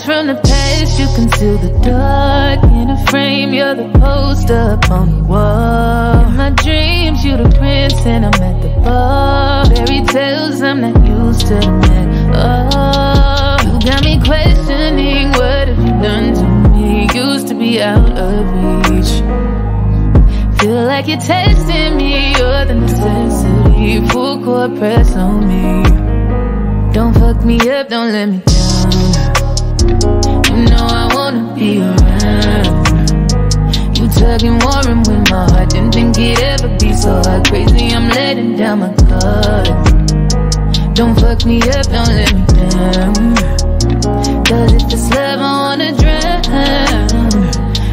pictures from the past, you conceal the dark in a frame. You're the poster up on the wall. In my dreams, you the prince and I'm at the bar. Fairy tales, I'm not used to them at all. You got me questioning, what have you done to me? Used to be out of reach. Feel like you're testing me, you're the necessity. Full court press on me. Don't fuck me up, don't let me down. You know I wanna be around. You tugging, warring with my heart. Didn't think it'd ever be so hard. Crazy, I'm letting down my guard. Don't fuck me up, don't let me down. Cause if it's love, I wanna drown.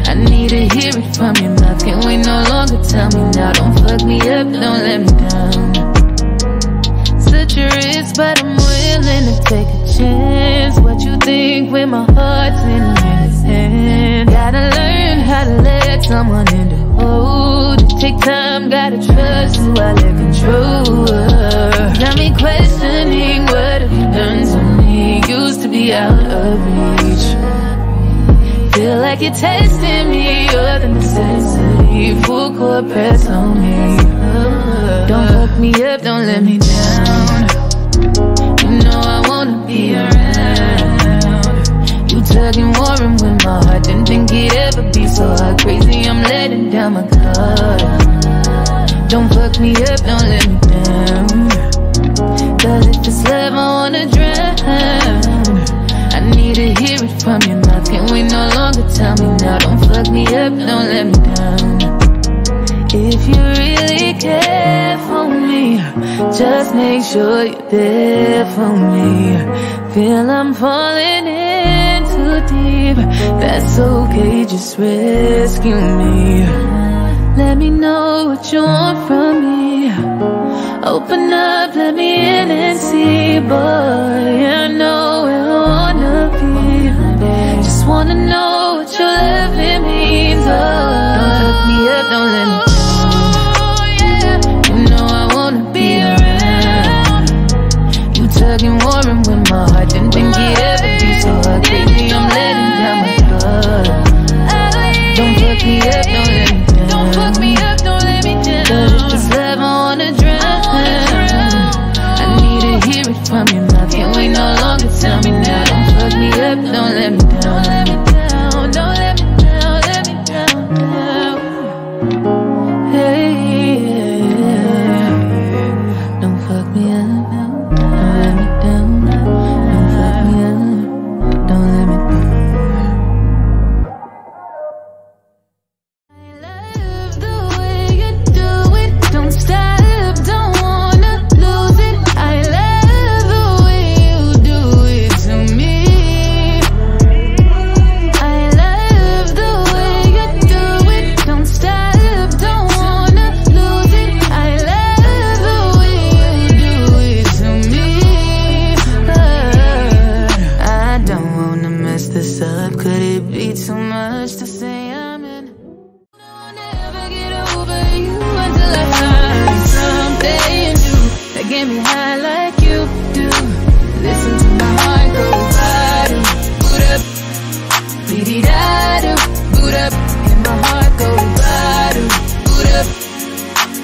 I need to hear it from your mouth. Can't wait no longer, tell me now. Don't fuck me up, don't let me down. But I'm willing to take a chance. What you think when my heart's in your hand? Gotta learn how to let someone in the hold. It take time, gotta trust who I let control. Got me questioning, what have you done to me? Used to be out of reach. Feel like you're testing me, you're the necessity. Full court press on me. Don't fuck me up, don't let me down. You know I wanna be around. You tugging, warring with my heart. Didn't think it'd ever be so hard. Crazy, I'm letting down my guard. Don't fuck me up, don't let me down. Cause if it's love, I wanna drown. I need to hear it from your mouth. Can't wait no longer, tell me now. Don't fuck me up, don't let me down. If you really care for me, just make sure you're there for me. Feel I'm falling in too deep, that's okay, just rescue me. Let me know what you want from me. Open up, let me in and see. Boy, I know where I wanna be. Just wanna know what your loving means. Oh, don't hook me up, don't let me. Tugging, warring with my heart. Didn't think it'd ever be so hard. Crazy, I'm letting down my guard. Don't fuck me up, don't let me down. Don't fuck me up, don't let me down. But if it's love, I wanna drown. I need to hear it from your mouth. Can't wait no longer, tell me now. Don't fuck me up, don't let me down. Don't let me down, don't let me down, let me down. Hey, don't fuck me up.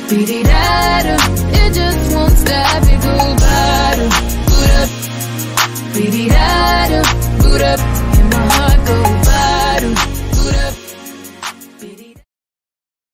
Beat it up.